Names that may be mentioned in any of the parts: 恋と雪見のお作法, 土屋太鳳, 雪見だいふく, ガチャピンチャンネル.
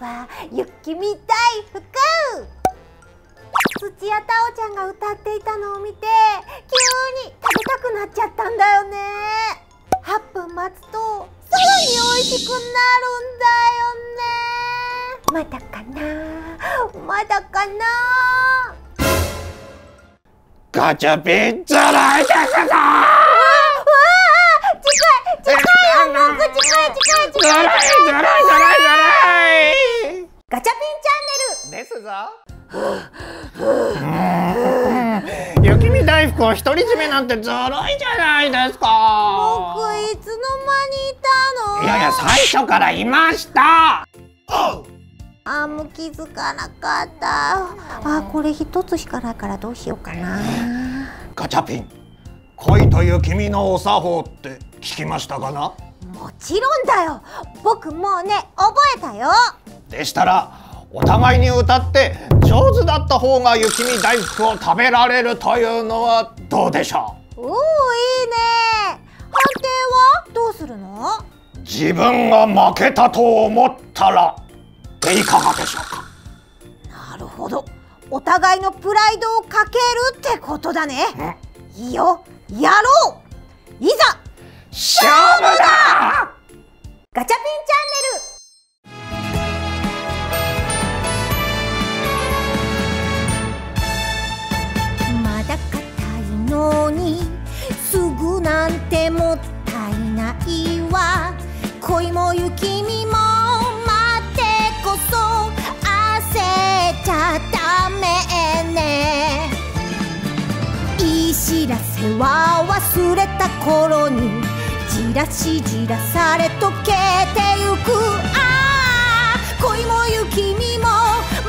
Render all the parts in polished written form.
は雪みたい服。土屋太鳳ちゃんが歌っていたのを見て急に食べたくなっちゃったんだよね。8分待つとさらに美味しくなるんだよね。まだかなまだかな。ガチャピンじゃないですか。近いよなんか近いガチャピンチャンネルですぞ。雪見大福を独り占めなんてずるいじゃないですか。僕いつの間にいたの。いやいや最初からいました。あもう気づかなかった。あこれ一つしかないからどうしようかな。ガチャピン恋という君のお作法って聞きましたかな。もちろんだよ僕もうね覚えたよ。でしたらお互いに歌って上手だった方が雪見大福を食べられるというのはどうでしょう。おおいいね。判定はどうするの。自分が負けたと思ったらでいかがでしょうか。なるほどお互いのプライドをかけるってことだね。いいよやろういざ勝負だ。ガチャピンチャンネル。すぐなんてもったいないわ。恋も雪見も待ってこそ焦っちゃダメね。いい知らせは忘れた頃にじらしじらされ溶けてゆく。ああ恋も雪見も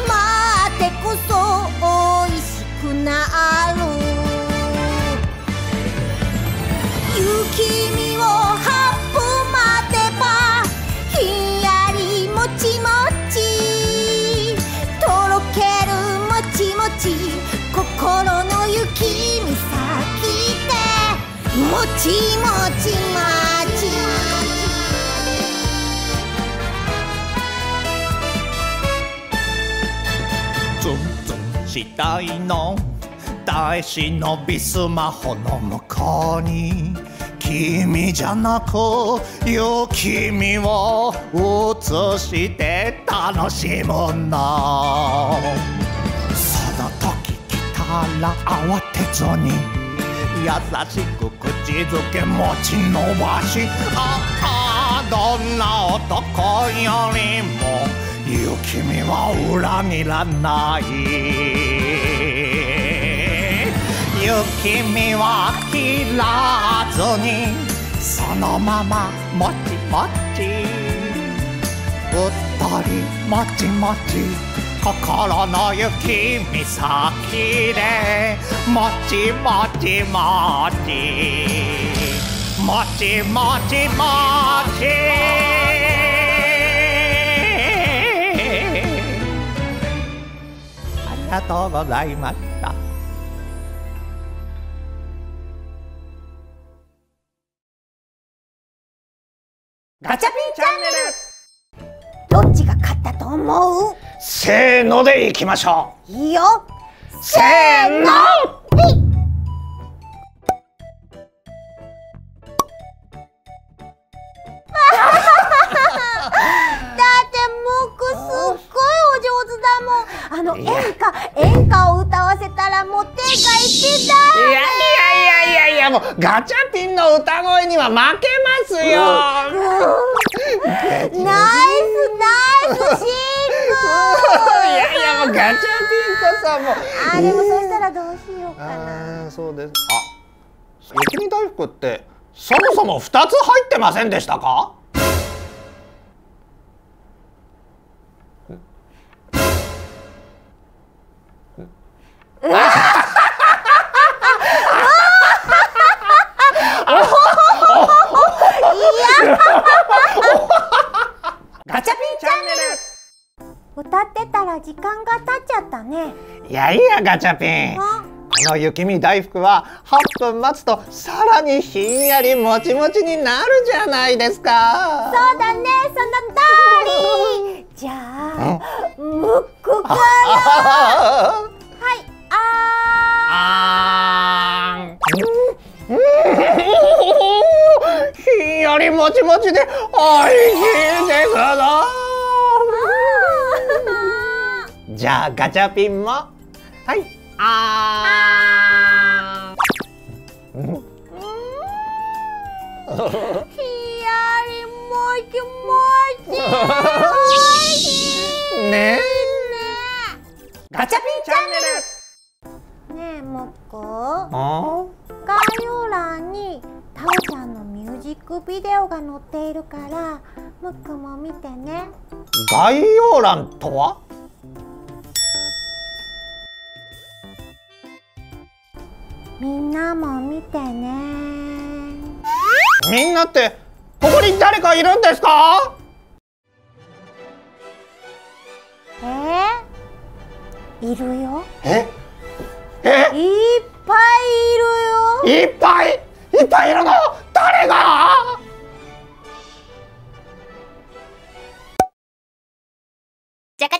待ってこそ美味しくなる。雪見を8分待てばひんやりもちもちとろけるもちもち心の雪見さきてもちもちまち。ツンツンしたいの耐え忍びスマホの向こうに君じゃなく雪見を映して楽しむの。その時来たら慌てずに優しく口づけ持ち伸ばし、ああどんな男よりも雪見は裏切らない。雪見は切らずにそのままもちもちうっとりもちもち心の雪見さきでもちもちもちもちもちもち。ありがとうございました。ガチャピンチャンネル。どっちが勝ったと思う。せーのでいきましょう。いいよせーの。だってムックすっごいお上手だもん。演歌を歌わせたらもう手が一だ。いやもうガチャピンの歌声には負けますよ。ナイスナイスシンク。いやもうガチャピンとさもう。あでもそうしたらどうしようかな。そうです。あ雪見大福ってそもそも2つ入ってませんでしたか？ガチャピンチャンネル。歌ってたら時間が経っちゃったね。いやいやガチャピン、この雪見だいふくは8分待つとさらにひんやりもちもちになるじゃないですか。そうだね、その通り。じゃあむくからはい、あーん、ひんやりもちもちでおいしいですな。じゃあガチャピンもはい、あーん、ひんやりもちもちおいしいね。ねガチャピンチャンネル。ねえもっこ、概要欄にタオちゃんのミュージックビデオが載っているからむっくも見てね。概要欄とは？みんなも見てね。みんなってここに誰かいるんですか？いるよ。いっぱいいるよ。いっぱいいるの？誰が？じゃかじゃか。